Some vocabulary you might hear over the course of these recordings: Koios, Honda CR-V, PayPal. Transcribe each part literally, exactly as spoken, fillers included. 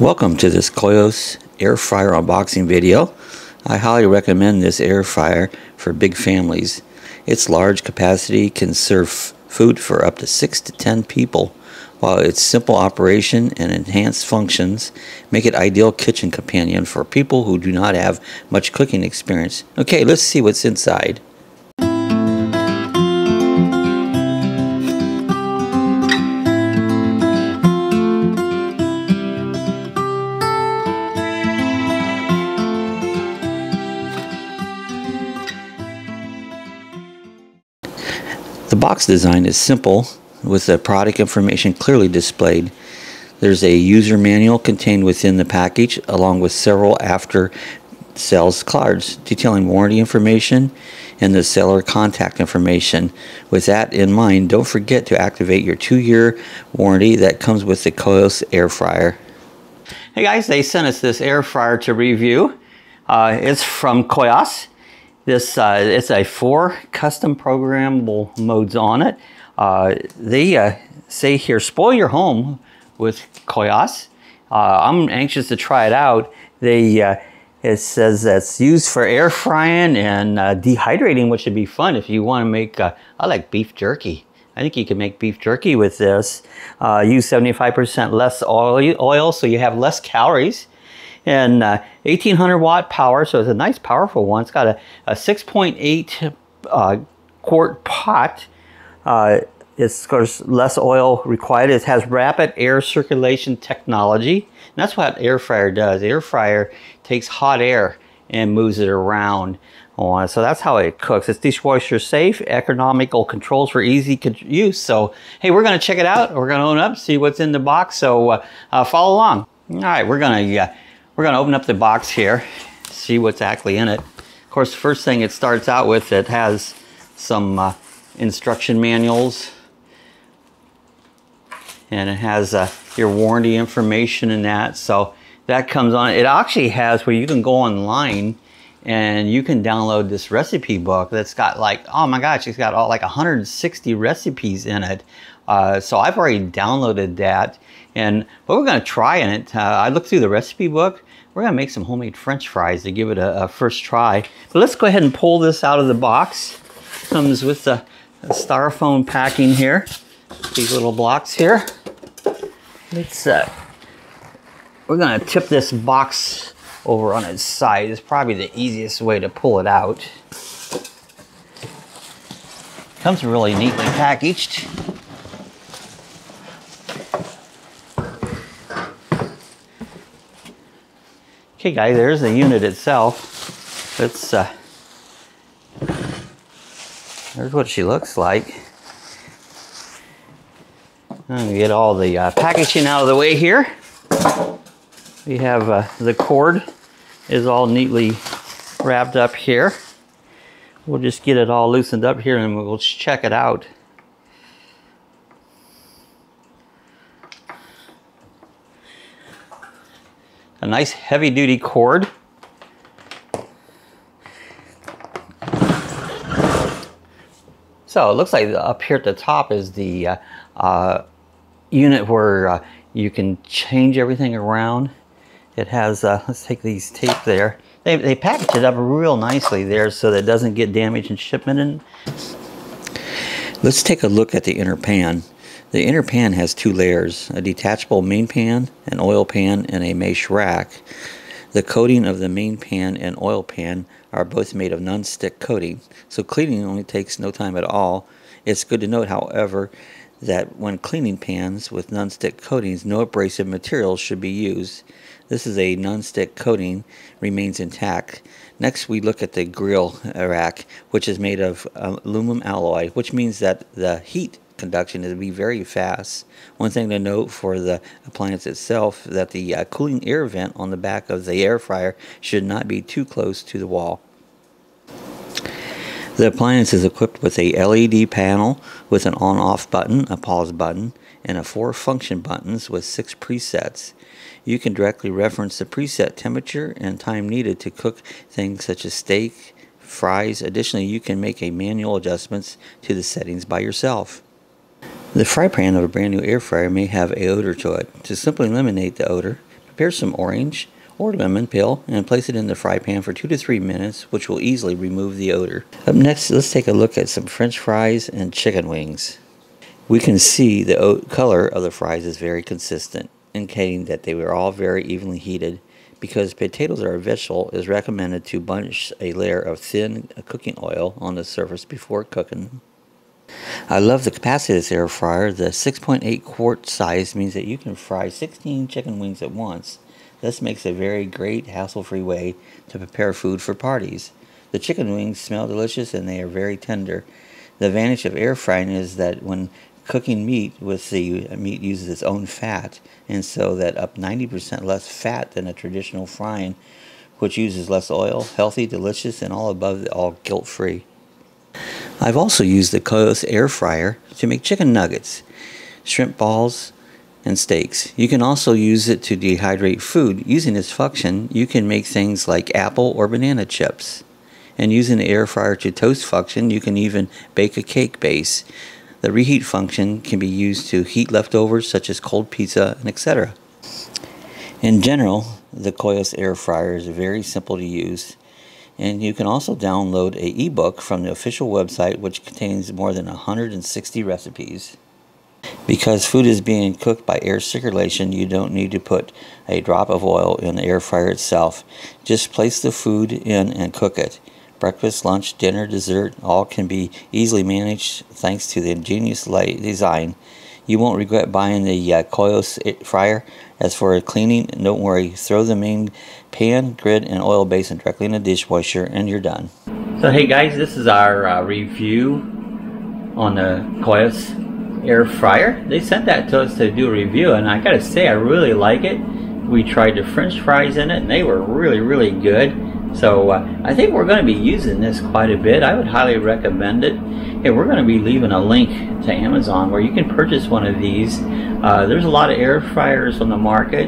Welcome to this Koios air fryer unboxing video. I highly recommend this air fryer for big families. Its large capacity can serve food for up to six to ten people, while its simple operation and enhanced functions make it ideal kitchen companion for people who do not have much cooking experience. Okay, let's see what's inside. The box design is simple, with the product information clearly displayed. There's a user manual contained within the package, along with several after sales cards detailing warranty information and the seller contact information. With that in mind, don't forget to activate your two-year warranty that comes with the Koios air fryer. Hey guys, they sent us this air fryer to review. Uh, it's from Koios. This, uh, it's a four custom programmable modes on it. Uh, they uh, say here, spoil your home with Koios. Uh, I'm anxious to try it out. They, uh, it says that's used for air frying and uh, dehydrating, which would be fun if you want to make, uh, I like beef jerky. I think you can make beef jerky with this. Uh, use seventy-five percent less oil, oil, so you have less calories. And uh, eighteen hundred watt power, so it's a nice powerful one. It's got a, a six point eight uh, quart pot. Uh, it's, of course, less oil required. It has rapid air circulation technology. And that's what an air fryer does. The air fryer takes hot air and moves it around. On. So that's how it cooks. It's dishwasher safe, economical controls for easy use. So, hey, we're going to check it out. We're going to open up, see what's in the box. So uh, uh, follow along. All right, we're going to... Uh, We're gonna open up the box here, see what's actually in it. Of course, the first thing it starts out with, it has some uh, instruction manuals. And it has uh, your warranty information and that. So that comes on. It actually has where you can go online and you can download this recipe book that's got like, oh my gosh, it's got all like one hundred sixty recipes in it. Uh, so I've already downloaded that. And what we're gonna try in it, uh, I looked through the recipe book. We're gonna make some homemade French fries to give it a, a first try. But let's go ahead and pull this out of the box. Comes with the styrofoam packing here. These little blocks here. Let's, uh, we're gonna tip this box over on its side. It's probably the easiest way to pull it out. Comes really neatly packaged. Okay guys, there's the unit itself. Let's, uh, there's what she looks like. I'm gonna get all the uh, packaging out of the way here. We have uh, the cord is all neatly wrapped up here. We'll just get it all loosened up here and we'll check it out. A nice heavy duty cord. So it looks like up here at the top is the uh, uh, unit where uh, you can change everything around. It has, uh, let's take these tape there. They, they package it up real nicely there so that it doesn't get damaged in shipment. And let's take a look at the inner pan. The inner pan has two layers, a detachable main pan, an oil pan, and a mesh rack. The coating of the main pan and oil pan are both made of non-stick coating, so cleaning only takes no time at all. It's good to note, however, that when cleaning pans with non-stick coatings, no abrasive materials should be used. This is a non-stick coating, remains intact. Next, we look at the grill rack, which is made of aluminum alloy, which means that the heat conduction is to be very fast. One thing to note for the appliance itself, that the uh, cooling air vent on the back of the air fryer should not be too close to the wall. The appliance is equipped with a L E D panel with an on-off button, a pause button, and a four function buttons with six presets. You can directly reference the preset temperature and time needed to cook things such as steak, fries. Additionally, you can make a manual adjustments to the settings by yourself. The fry pan of a brand new air fryer may have an odor to it. To simply eliminate the odor, Pare some orange or lemon peel and place it in the fry pan for two to three minutes, which will easily remove the odor. Up next, let's take a look at some French fries and chicken wings. We can see the color of the fries is very consistent, indicating that they were all very evenly heated. Because potatoes are a vegetable, it is recommended to bunch a layer of thin cooking oil on the surface before cooking. I love the capacity of this air fryer. The six point eight quart size means that you can fry sixteen chicken wings at once. This makes a very great hassle-free way to prepare food for parties. The chicken wings smell delicious and they are very tender. The advantage of air frying is that when cooking meat, with the meat uses its own fat, and so that up ninety percent less fat than a traditional frying, which uses less oil. Healthy, delicious, and all above all guilt-free. I've also used the Koios air fryer to make chicken nuggets, shrimp balls, and steaks. You can also use it to dehydrate food. Using this function, you can make things like apple or banana chips. And using the air fryer to toast function, you can even bake a cake base. The reheat function can be used to heat leftovers such as cold pizza and et cetera. In general, the Koios air fryer is very simple to use, and you can also download an ebook from the official website which contains more than one hundred sixty recipes. Because food is being cooked by air circulation, you don't need to put a drop of oil in the air fryer itself. Just place the food in and cook it. Breakfast, lunch, dinner, dessert, all can be easily managed thanks to the ingenious design. You won't regret buying the uh, Koios fryer. As for cleaning, don't worry. Throw the main pan, grid, and oil basin directly in the dishwasher and you're done. So hey guys, this is our uh, review on the Koios air fryer. They sent that to us to do a review and I gotta say I really like it. We tried the French fries in it and they were really, really good. So uh, I think we're going to be using this quite a bit. I would highly recommend it. And we're going to be leaving a link to Amazon where you can purchase one of these. Uh, there's a lot of air fryers on the market,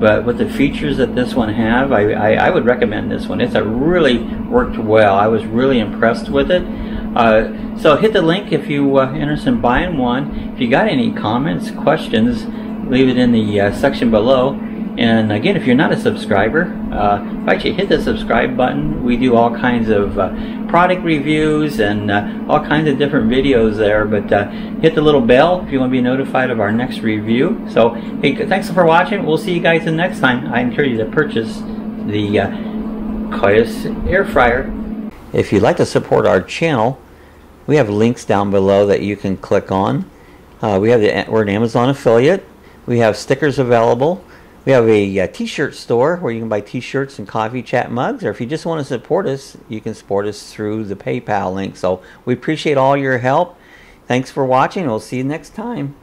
but with the features that this one have, I, I, I would recommend this one. It's a really worked well. I was really impressed with it. Uh, so hit the link if you uh, interested in buying one. If you got any comments, questions, leave it in the uh, section below. And again, if you're not a subscriber, uh, invite you to hit the subscribe button. We do all kinds of uh, product reviews and uh, all kinds of different videos there. But uh, hit the little bell if you want to be notified of our next review. So hey, thanks for watching. We'll see you guys the next time. I encourage you to purchase the uh, Koios air fryer. If you'd like to support our channel, we have links down below that you can click on. Uh, we have the, we're an Amazon affiliate. We have stickers available. We have a uh, t-shirt store where you can buy t-shirts and coffee chat mugs, or if you just want to support us, you can support us through the PayPal link. So we appreciate all your help. Thanks for watching. We'll see you next time.